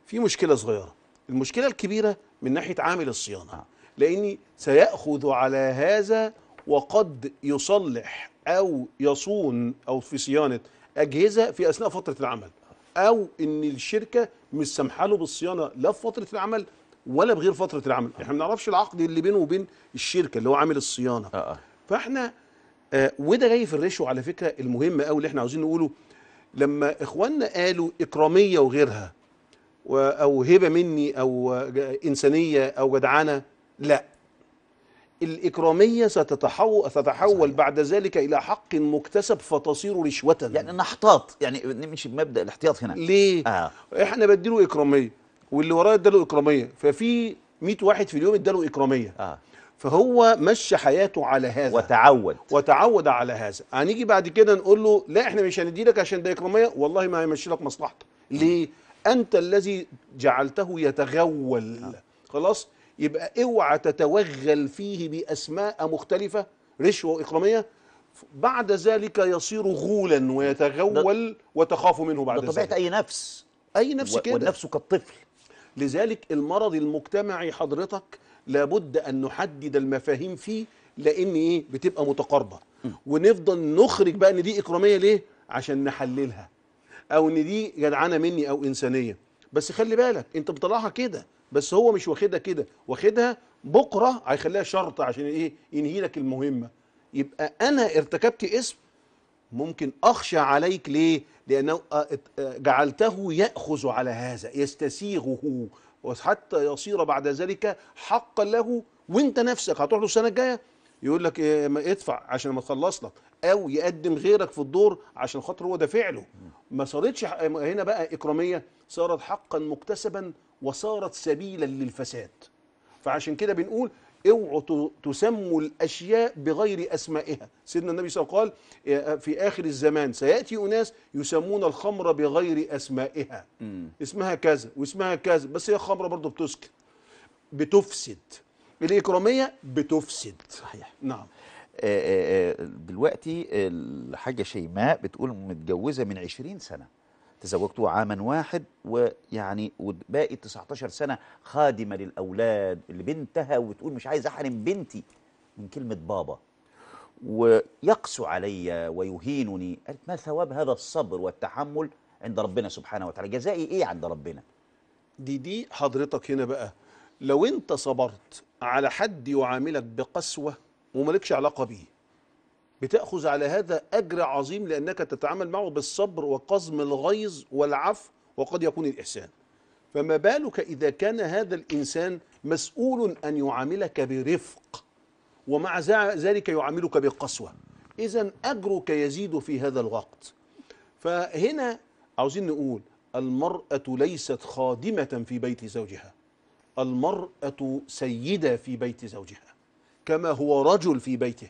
في مشكلة صغيرة، المشكلة الكبيرة من ناحية عامل الصيانة، لأني سيأخذ على هذا وقد يصلح أو يصون أو في صيانة أجهزة في أثناء فترة العمل، أو إن الشركة مش سامحة له بالصيانة لا في فترة العمل ولا بغير فترة العمل. إحنا ما بنعرفش العقد اللي بينه وبين الشركة اللي هو عامل الصيانة. فإحنا آه وده جاي في الريشو على فكرة المهمة أوي اللي إحنا عاوزين نقوله. لما إخواننا قالوا إكرامية وغيرها أو هبة مني أو إنسانية أو جدعانة، لا، الإكرامية ستتحول ستتحول بعد ذلك إلى حق مكتسب فتصير رشوة. يعني نحتاط، يعني نمشي بمبدأ الاحتياط هنا. ليه؟ آه. إحنا بديله إكرامية واللي وراه اداله إكرامية، ففي مية واحد في اليوم اداله إكرامية. آه. فهو مشى حياته على هذا وتعود وتعود على هذا. هنيجي بعد كده نقول له لا احنا مش هندي لك عشان ده إكرامية، والله ما هيمشي لك مصلحته. ليه؟ انت الذي جعلته يتغول. خلاص، يبقى اوعى تتوغل فيه باسماء مختلفه رشوه وإكرامية، بعد ذلك يصير غولا ويتغول وتخاف منه بعد ذلك. ده طبيعه اي نفس، اي نفس كده، والنفس كالطفل. لذلك المرض المجتمعي حضرتك لابد أن نحدد المفاهيم فيه، لأن إيه؟ بتبقى متقاربة، ونفضل نخرج بقى إن دي إكرامية ليه؟ عشان نحللها، أو إن دي جدعانة مني أو إنسانية. بس خلي بالك أنت بتطلعها كده، بس هو مش واخدها كده، واخدها بكرة هيخليها شرط عشان إيه؟ ينهي لك المهمة. يبقى أنا ارتكبت اسم ممكن أخشى عليك. ليه؟ لأنه جعلته يأخذ على هذا، يستسيغه، وحتى يصير بعد ذلك حقا له. وانت نفسك هتروح له السنه الجايه يقول لك إيه ما ادفع عشان ما تخلص لك، او يقدم غيرك في الدور عشان خاطر هو ده فعله. ما صارتش هنا بقى اكراميه، صارت حقا مكتسبا وصارت سبيلا للفساد. فعشان كده بنقول اوعوا تسموا الاشياء بغير اسمائها. سيدنا النبي صلى الله عليه وسلم قال في اخر الزمان سياتي اناس يسمون الخمره بغير اسمائها، اسمها كذا واسمها كذا، بس هي الخمره برضه بتسكت، بتفسد. الاكراميه بتفسد. صحيح. نعم. دلوقتي الحاجه شيماء بتقول متجوزه من عشرين سنة، تزوجته عاما واحد، ويعني وباقي تسعتاشر سنة خادمة للأولاد لبنتها، وتقول مش عايز أحرم بنتي من كلمة بابا، ويقسو علي ويهينني. قالت ما ثواب هذا الصبر والتحمل عند ربنا سبحانه وتعالى؟ جزائي إيه عند ربنا؟ دي دي حضرتك هنا بقى لو أنت صبرت على حد يعاملك بقسوة ومالكش علاقة بيه، بتأخذ على هذا أجر عظيم، لأنك تتعامل معه بالصبر وقزم الغيظ والعفو وقد يكون الإحسان. فما بالك إذا كان هذا الإنسان مسؤول أن يعاملك برفق ومع ذلك يعاملك بقسوة، إذن أجرك يزيد في هذا الوقت. فهنا عاوزين نقول المرأة ليست خادمة في بيت زوجها، المرأة سيدة في بيت زوجها كما هو رجل في بيته.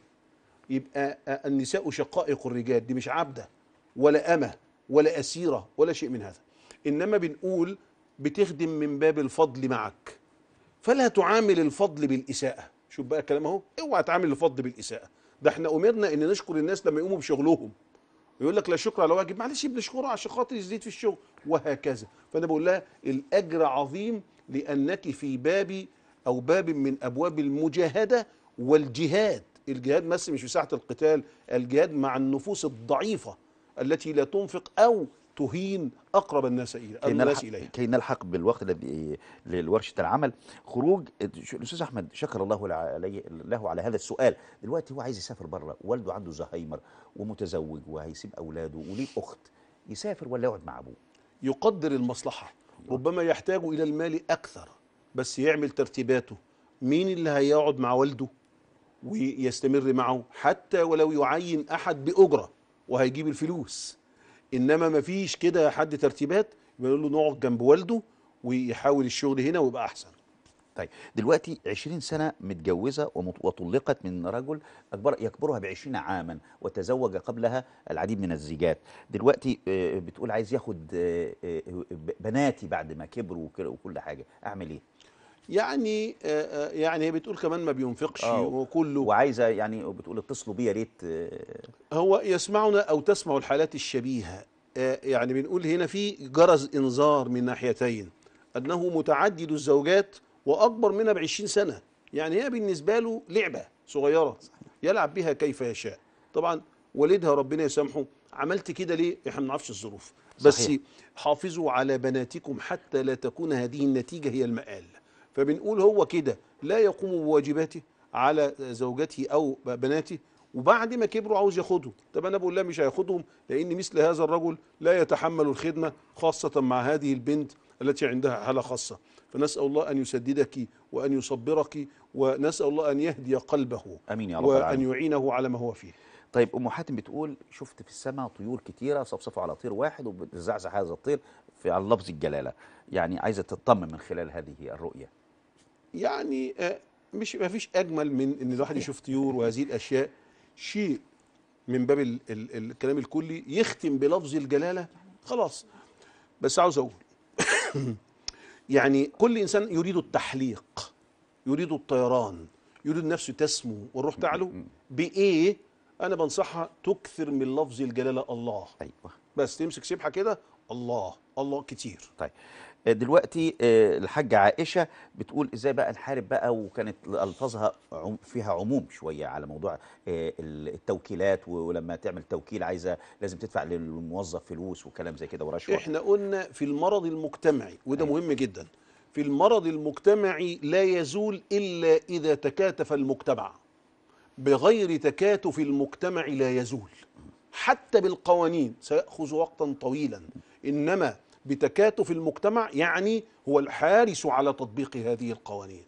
يبقى النساء شقائق الرجال، دي مش عبدة ولا أمة ولا أسيرة ولا شيء من هذا، إنما بنقول بتخدم من باب الفضل معك، فلا تعامل الفضل بالإساءة. شوف بقى الكلام اهو، اوعى تعامل الفضل بالإساءة. ده احنا أمرنا إن نشكر الناس لما يقوموا بشغلهم، يقول لك لا شكر على واجب، معلش بنشكره عشان خاطر يزيد في الشغل وهكذا. فأنا بقول لها الأجر عظيم، لأنك في باب أو باب من أبواب المجاهدة والجهاد. الجهاد بس مش في ساحة القتال، الجهاد مع النفوس الضعيفة التي لا تنفق أو تهين أقرب الناس إليه كي نلحق, كي نلحق بالوقت الذي لورشة العمل. خروج الأستاذ أحمد شكر الله له على هذا السؤال. دلوقتي هو عايز يسافر بره، والده عنده زهايمر ومتزوج وهيسيب أولاده وليه أخت، يسافر ولا يقعد مع أبوه؟ يقدر المصلحة، ربما يحتاج إلى المال أكثر، بس يعمل ترتيباته. مين اللي هيقعد مع والده ويستمر معه حتى ولو يعين أحد بأجرة وهيجيب الفلوس؟ إنما مفيش كده حد ترتيبات، يقول له نقعد جنب والده ويحاول الشغل هنا ويبقى أحسن. طيب دلوقتي عشرين سنة متجوزة وطلقت من رجل أكبر يكبرها بعشرين عاما، وتزوج قبلها العديد من الزيجات. دلوقتي بتقول عايز ياخد بناتي بعد ما كبروا وكل حاجة، أعمل إيه؟ يعني يعني بتقول كمان ما بينفقش وكله، وعايزه يعني بتقول اتصلوا بيا يا ريت. هو يسمعنا او تسمع الحالات الشبيهه، يعني بنقول هنا في جرس انذار من ناحيتين، انه متعدد الزوجات واكبر منها ب عشرين سنه، يعني هي بالنسبه له لعبه صغيره يلعب بها كيف يشاء. طبعا والدها ربنا يسامحه، عملت كده ليه؟ احنا ما نعرفش الظروف، بس صحيح. حافظوا على بناتكم حتى لا تكون هذه النتيجه هي المآل. فبنقول هو كده لا يقوم بواجباته على زوجته او بناته، وبعد ما كبروا عاوز ياخدهم. طب انا بقول لا مش هياخدهم، لان مثل هذا الرجل لا يتحمل الخدمه، خاصه مع هذه البنت التي عندها حاله خاصه. فنسال الله ان يسددك وان يصبرك، ونسال الله ان يهدي قلبه امين يا رب العالمين، وان يعينه على ما هو فيه. طيب ام حاتم بتقول شفت في السماء طيور كتيره صفصفوا على طير واحد وبتزعزع هذا الطير في على لفظ الجلاله، يعني عايزه تطمن من خلال هذه الرؤيه. يعني مش ما فيش اجمل من ان الواحد يشوف طيور وهذه الاشياء. شيء من باب ال ال الكلام الكلي يختم بلفظ الجلاله خلاص. بس عاوز اقول يعني كل انسان يريد التحليق، يريد الطيران، يريد نفسه تسمو والروح تعلو بايه. انا بنصحها تكثر من لفظ الجلاله الله، ايوه بس تمسك سبحه كده الله الله كتير. طيب دلوقتي الحاجة عائشة بتقول ازاي بقى نحارب بقى، وكانت الفاظها فيها عموم شوية على موضوع التوكيلات، ولما تعمل توكيل عايزة لازم تدفع للموظف فلوس وكلام زي كده ورشوة. احنا قلنا في المرض المجتمعي، وده مهم جدا، في المرض المجتمعي لا يزول إلا إذا تكاتف المجتمع، بغير تكاتف المجتمع لا يزول حتى بالقوانين، سيأخذ وقتا طويلا. إنما بتكاتف المجتمع يعني هو الحارس على تطبيق هذه القوانين.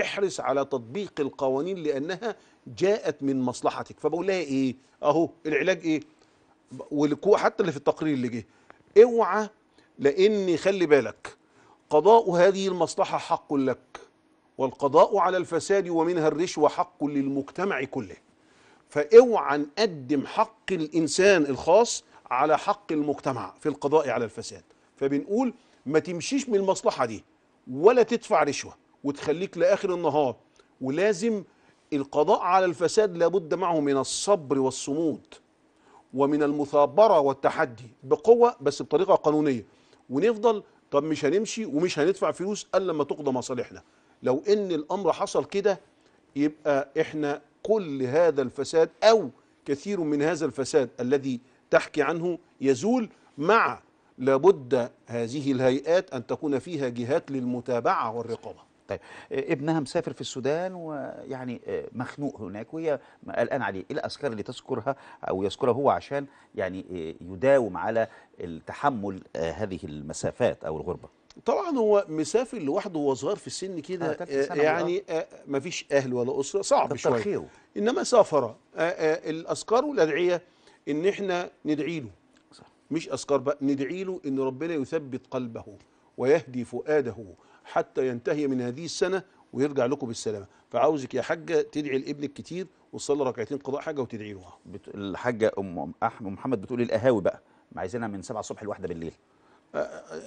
احرص على تطبيق القوانين لأنها جاءت من مصلحتك. فبقول لها ايه اهو العلاج ايه، حتى اللي في التقرير اللي جه، اوعى، لأن خلي بالك قضاء هذه المصلحة حق لك، والقضاء على الفساد ومنها الرشوة حق للمجتمع كله. فاوعى نقدم حق الإنسان الخاص على حق المجتمع في القضاء على الفساد. فبنقول ما تمشيش من المصلحة دي ولا تدفع رشوة وتخليك لآخر النهار. ولازم القضاء على الفساد لابد معه من الصبر والصمود ومن المثابرة والتحدي بقوة، بس بطريقة قانونية. ونفضل طب مش هنمشي ومش هندفع فلوس إلا لما تقضى مصالحنا. لو إن الأمر حصل كده يبقى إحنا كل هذا الفساد أو كثير من هذا الفساد الذي تحكي عنه يزول، مع لابد هذه الهيئات أن تكون فيها جهات للمتابعة والرقابة. طيب ابنها مسافر في السودان ويعني مخنوق هناك وهي قلقان عليه، إيه الأذكار اللي تذكرها أو يذكرها هو عشان يعني يداوم على تحمل هذه المسافات أو الغربة؟ طبعا هو مسافر لوحده وهو صغير في السن كده، آه يعني آه ما فيش أهل ولا أسرة، صعب شوية. إنما سافر، آه آه الأذكار والأدعية إن إحنا ندعي له، مش أذكار بقى، ندعي له إن ربنا يثبت قلبه ويهدي فؤاده حتى ينتهي من هذه السنة ويرجع لكم بالسلامة. فعاوزك يا حاجة تدعي لابنك كتير وتصلي ركعتين قضاء حاجة وتدعي له. الحاجة أم أحمد محمد بتقول القهاوي بقى عايزينها من سبعة الصبح لواحدة بالليل.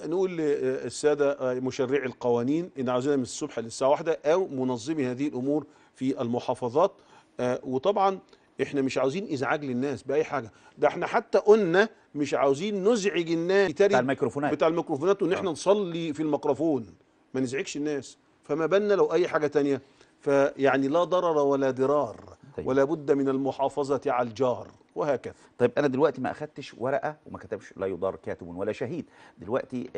نقول للسادة مشرعي القوانين إن عاوزينها من الصبح للساعة واحدة، أو منظمي هذه الأمور في المحافظات. وطبعا احنا مش عاوزين ازعاج للناس باي حاجه، ده احنا حتى قلنا مش عاوزين نزعج الناس بتاع الميكروفونات بتاع الميكروفونات وان احنا نصلي في الميكروفون، ما نزعجش الناس، فما بالنا لو اي حاجه تانية. فيعني لا ضرر ولا ضرار، ولا بد من المحافظه على الجار. وهكذا. طيب انا دلوقتي ما اخدتش ورقه وما كتبش لا يضار كاتب ولا شهيد، دلوقتي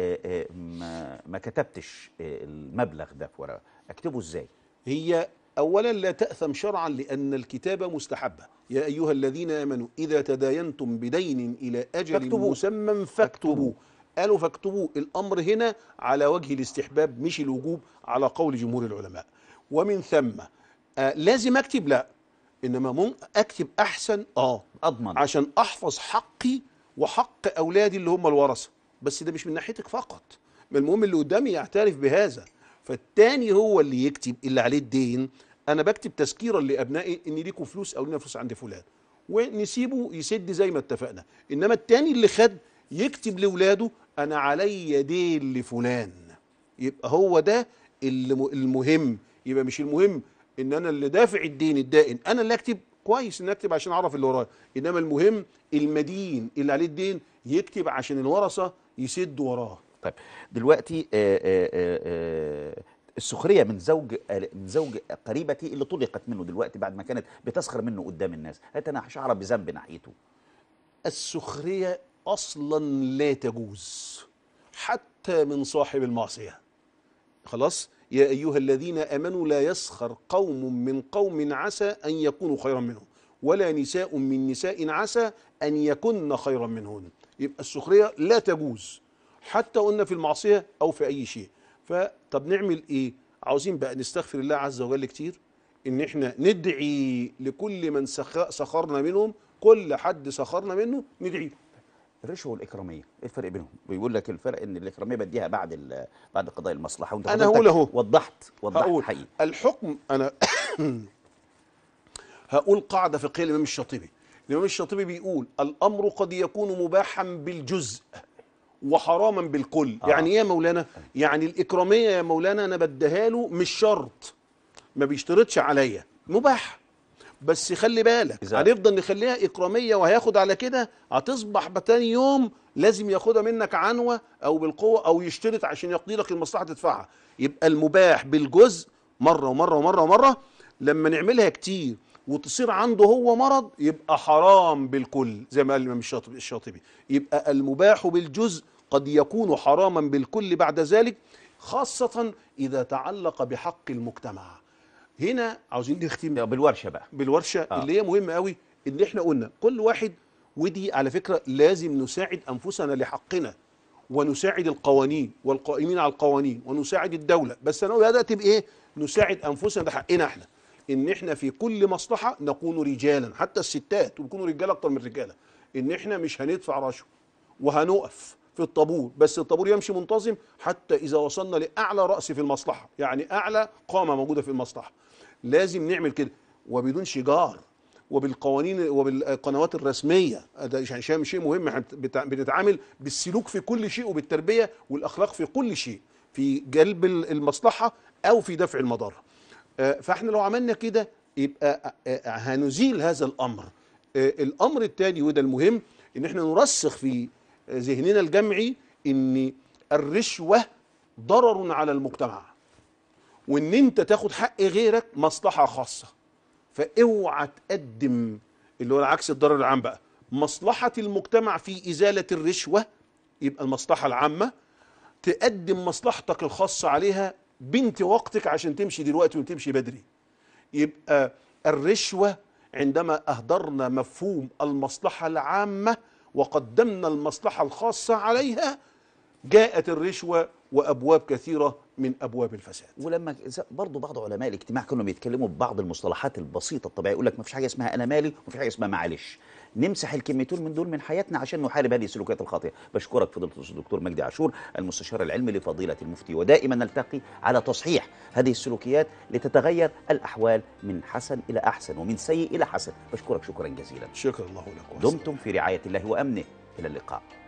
ما كتبتش المبلغ ده في ورقه، اكتبه ازاي؟ هي اولا لا تأثم شرعا لان الكتابه مستحبه، يا ايها الذين امنوا اذا تداينتم بدين الى اجل مسمى فاكتبوه. قالوا فاكتبوه، الامر هنا على وجه الاستحباب مش الوجوب على قول جمهور العلماء. ومن ثم آه لازم اكتب؟ لا، انما ممكن اكتب احسن، اه اضمن، عشان احفظ حقي وحق اولادي اللي هم الورثه. بس ده مش من ناحيتك فقط، من المهم اللي قدامي يعترف بهذا. فالتاني هو اللي يكتب اللي عليه الدين، انا بكتب تذكيرا لابنائي ان ليكوا فلوس او لينا فلوس عند فلان، ونسيبه يسد زي ما اتفقنا. انما التاني اللي خد يكتب لاولاده انا علي دين لفلان، يبقى هو ده المهم. يبقى مش المهم ان انا اللي دافع الدين الدائن، انا اللي اكتب كويس ان اكتب عشان اعرف اللي ورايا، انما المهم المدين اللي عليه الدين يكتب عشان الورثه يسدوا وراه. طيب دلوقتي آآ آآ آآ السخريه من زوج من زوج قريبتي اللي طلقت منه دلوقتي بعد ما كانت بتسخر منه قدام الناس، هات انا هشعر بذنب ناحيته. السخريه اصلا لا تجوز حتى من صاحب المعصيه. خلاص، يا أيها الذين آمنوا لا يسخر قوم من قوم عسى أن يكونوا خيرا منهم، ولا نساء من نساء عسى أن يكن خيرا منهن. يبقى السخرية لا تجوز حتى قلنا في المعصية أو في أي شيء. فطب نعمل إيه؟ عاوزين بقى نستغفر الله عز وجل كتير، إن إحنا ندعي لكل من سخرنا منهم، كل حد سخرنا منه ندعي. الرشوه والاكراميه ايه الفرق بينهم؟ بيقول لك الفرق ان الاكراميه بديها بعد بعد قضاء المصلحه، وانت هقول وضحت وضحت هقول. حقيقي الحكم انا هقول قاعده فقهيه للامام الشاطبي. الامام الشاطبي بيقول الامر قد يكون مباحا بالجزء وحراما بالكل. آه. يعني ايه يا مولانا؟ يعني الاكراميه يا مولانا انا بديها له مش شرط، ما بيشترطش عليا، مباح، بس خلي بالك هنفضل نخليها اكراميه وهياخد على كده، هتصبح بتاني يوم لازم ياخدها منك عنوه او بالقوه او يشترط عشان يقضي لك المصلحه تدفعها. يبقى المباح بالجزء مره ومره ومره ومره، لما نعملها كتير وتصير عنده هو مرض يبقى حرام بالكل زي ما قال الامام الشاطبي. يبقى المباح بالجزء قد يكون حراما بالكل بعد ذلك، خاصه اذا تعلق بحق المجتمع. هنا عاوزين نختم بالورشه بقى، بالورشه آه. اللي هي مهمه قوي، ان احنا قلنا كل واحد، ودي على فكره لازم نساعد انفسنا لحقنا، ونساعد القوانين والقائمين على القوانين، ونساعد الدوله. بس انا اقول بدات بايه؟ نساعد انفسنا لحقنا احنا، ان احنا في كل مصلحه نكون رجالا، حتى الستات وبيكونوا رجاله اكتر من الرجاله، ان احنا مش هندفع رشوه وهنقف في الطابور، بس الطابور يمشي منتظم حتى اذا وصلنا لاعلى راس في المصلحه، يعني اعلى قامه موجوده في المصلحه. لازم نعمل كده وبدون شجار وبالقوانين وبالقنوات الرسميه، ده عشان شيء مهم. احنا بنتعامل بالسلوك في كل شيء وبالتربيه والاخلاق في كل شيء، في جلب المصلحه او في دفع المضره. فاحنا لو عملنا كده يبقى هنزيل هذا الامر. الامر الثاني وده المهم، ان احنا نرسخ في ذهننا الجمعي ان الرشوه ضرر على المجتمع، وان انت تاخد حق غيرك مصلحه خاصه، فاوعى تقدم اللي هو العكس الضرر العام بقى. مصلحه المجتمع في ازاله الرشوه يبقى المصلحه العامه، تقدم مصلحتك الخاصه عليها بنت وقتك عشان تمشي دلوقتي وتمشي بدري. يبقى الرشوه عندما اهدرنا مفهوم المصلحه العامه وقدمنا المصلحه الخاصه عليها، جاءت الرشوه وابواب كثيره من ابواب الفساد. ولما برضه بعض علماء الاجتماع كانوا بيتكلموا ببعض المصطلحات البسيطه الطبيعيه، يقول لك ما فيش حاجه اسمها انا مالي وما فيش حاجه اسمها معلش. نمسح الكلمتين من دول من حياتنا عشان نحارب هذه السلوكيات الخاطئه. بشكرك فضيله الدكتور مجدي عاشور المستشار العلمي لفضيله المفتي، ودائما نلتقي على تصحيح هذه السلوكيات لتتغير الاحوال من حسن الى احسن ومن سيء الى حسن. بشكرك شكرا جزيلا. شكرا الله لك. دمتم في رعايه الله وامنه، الى اللقاء.